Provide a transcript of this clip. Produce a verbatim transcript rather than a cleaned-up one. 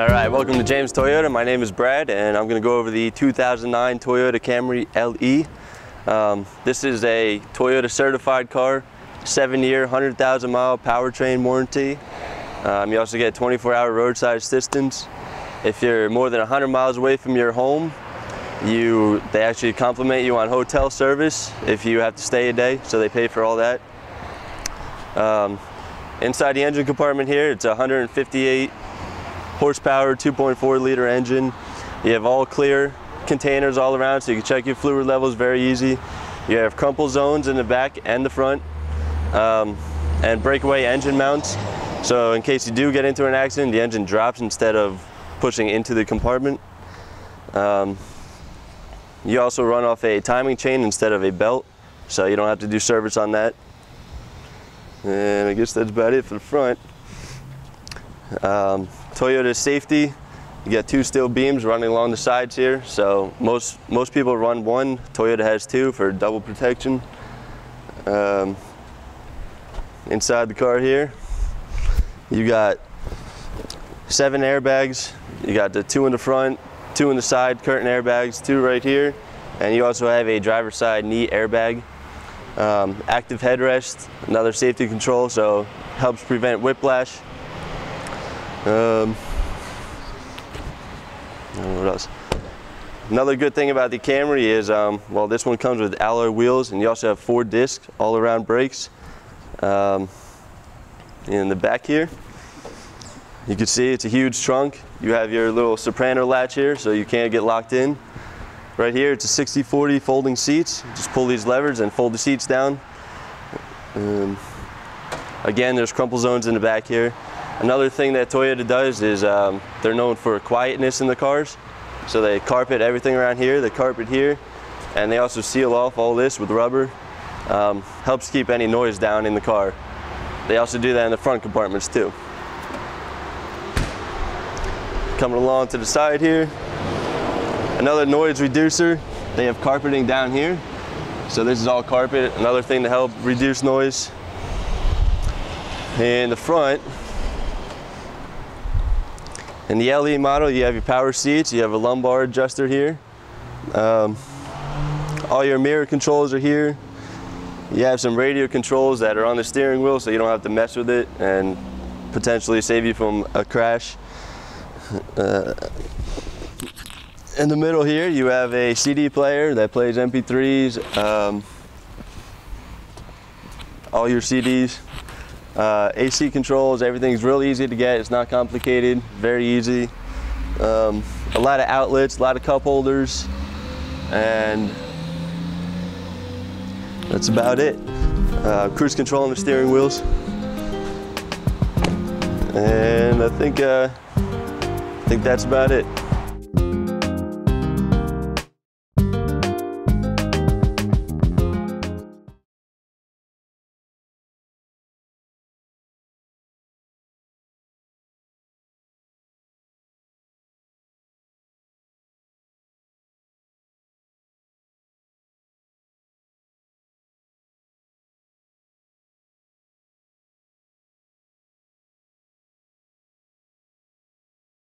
Alright, welcome to James Toyota. My name is Brad and I'm going to go over the two thousand nine Toyota Camry L E. Um, this is a Toyota certified car, seven year, one hundred thousand mile powertrain warranty. Um, you also get twenty-four hour roadside assistance. If you're more than one hundred miles away from your home, you they actually compliment you on hotel service if you have to stay a day, so they pay for all that. Um, inside the engine compartment here, it's one hundred fifty-eight horsepower, two point four liter engine. You have all clear containers all around, so you can check your fluid levels very easy. You have crumple zones in the back and the front, um, and breakaway engine mounts. So in case you do get into an accident, the engine drops instead of pushing into the compartment. Um, you also run off a timing chain instead of a belt, so you don't have to do service on that. And I guess that's about it for the front. Um, Toyota safety, you got two steel beams running along the sides here, so most most people run one, Toyota has two for double protection. Um, inside the car here, you got seven airbags. You got the two in the front, two in the side curtain airbags, two right here, and you also have a driver's side knee airbag. Um, active headrest, another safety control, so helps prevent whiplash. Um, what else? Another good thing about the Camry is, um, well, this one comes with alloy wheels, and you also have four disc all-around brakes. Um, in the back here, you can see it's a huge trunk. You have your little soprano latch here, so you can't get locked in. Right here, it's a sixty forty folding seats. Just pull these levers and fold the seats down. Um, again, there's crumple zones in the back here. Another thing that Toyota does is um, they're known for quietness in the cars. So they carpet everything around here, they carpet here, and they also seal off all this with rubber. Um, helps keep any noise down in the car. They also do that in the front compartments too. Coming along to the side here, another noise reducer. They have carpeting down here. So this is all carpet, another thing to help reduce noise. And the front, in the L E model, you have your power seats, you have a lumbar adjuster here. Um, all your mirror controls are here. You have some radio controls that are on the steering wheel, so you don't have to mess with it and potentially save you from a crash. Uh, in the middle here, you have a C D player that plays M P threes, um, all your C Ds. Uh, A C controls, everything's real easy to get, it's not complicated, very easy. Um, a lot of outlets, a lot of cup holders, and that's about it. Uh, cruise control on the steering wheels. And I think, uh, I think that's about it.